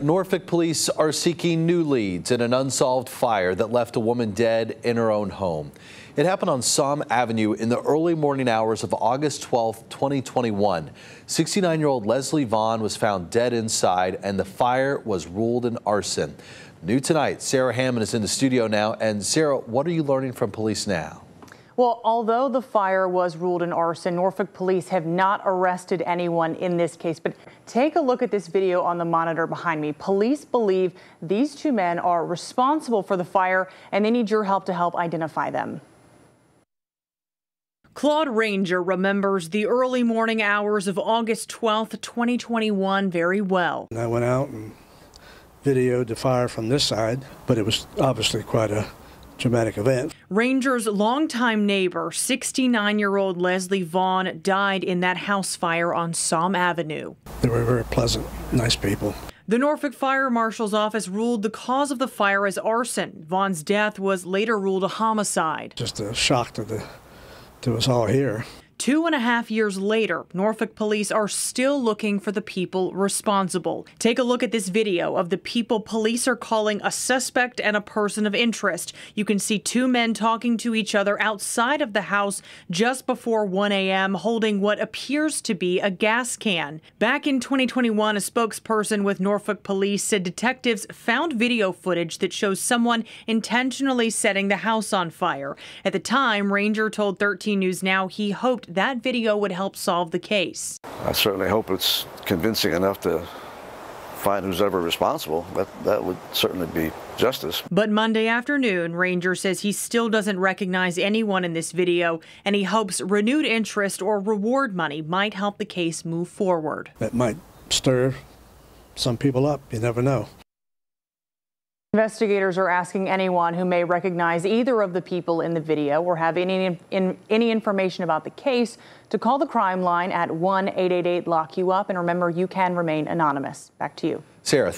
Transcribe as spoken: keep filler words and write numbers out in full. Norfolk police are seeking new leads in an unsolved fire that left a woman dead in her own home. It happened on Somme Avenue in the early morning hours of August twelfth, twenty twenty-one. sixty-nine-year-old Leslie Vaughn was found dead inside, and the fire was ruled an arson. New tonight, Sarah Hammond is in the studio now. And Sarah, what are you learning from police now? Well, although the fire was ruled an arson, Norfolk police have not arrested anyone in this case. But take a look at this video on the monitor behind me. Police believe these two men are responsible for the fire, and they need your help to help identify them. Claude Ranger remembers the early morning hours of August twelfth, twenty twenty-one very well. I went out and videoed the fire from this side, but it was obviously quite a dramatic event. Ranger's longtime neighbor, sixty-nine-year-old Leslie Vaughn, died in that house fire on Somme Avenue. They were very pleasant, nice people. The Norfolk Fire Marshal's office ruled the cause of the fire as arson. Vaughn's death was later ruled a homicide. Just a shock to, the, to us all here. Two and a half years later, Norfolk police are still looking for the people responsible. Take a look at this video of the people police are calling a suspect and a person of interest. You can see two men talking to each other outside of the house just before one A M holding what appears to be a gas can. Back in twenty twenty-one, a spokesperson with Norfolk police said detectives found video footage that shows someone intentionally setting the house on fire. At the time, Ranger told thirteen News Now he hoped that video would help solve the case. I certainly hope it's convincing enough to find who's ever responsible. That, that would certainly be justice. But Monday afternoon, Ranger says he still doesn't recognize anyone in this video, and he hopes renewed interest or reward money might help the case move forward. That might stir some people up. You never know. Investigators are asking anyone who may recognize either of the people in the video or have any in, any information about the case to call the crime line at one eight eight eight lock you up. And remember, you can remain anonymous. Back to you, Sarah.